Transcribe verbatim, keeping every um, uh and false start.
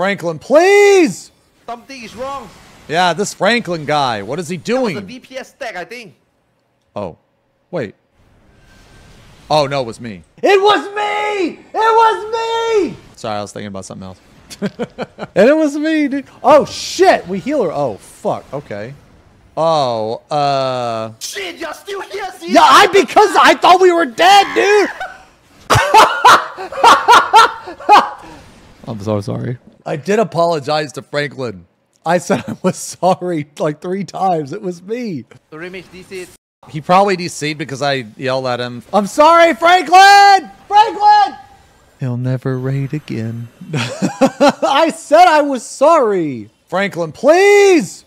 Franklin, please! Something is wrong. Yeah, this Franklin guy. What is he doing? That was a V P S stack, I think. Oh, wait. Oh, no, it was me. It was me! It was me! Sorry, I was thinking about something else. And it was me, dude. Oh, shit! We heal her. Oh, fuck. Okay. Oh, uh... Shit, you're still here, see? Yeah, I, because I thought we were dead, dude! I'm so sorry. I did apologize to Franklin. I said I was sorry like three times. It was me. The remix D C'd. He probably D C'd because I yelled at him. I'm sorry, Franklin! Franklin! He'll never raid again. I said I was sorry. Franklin, please!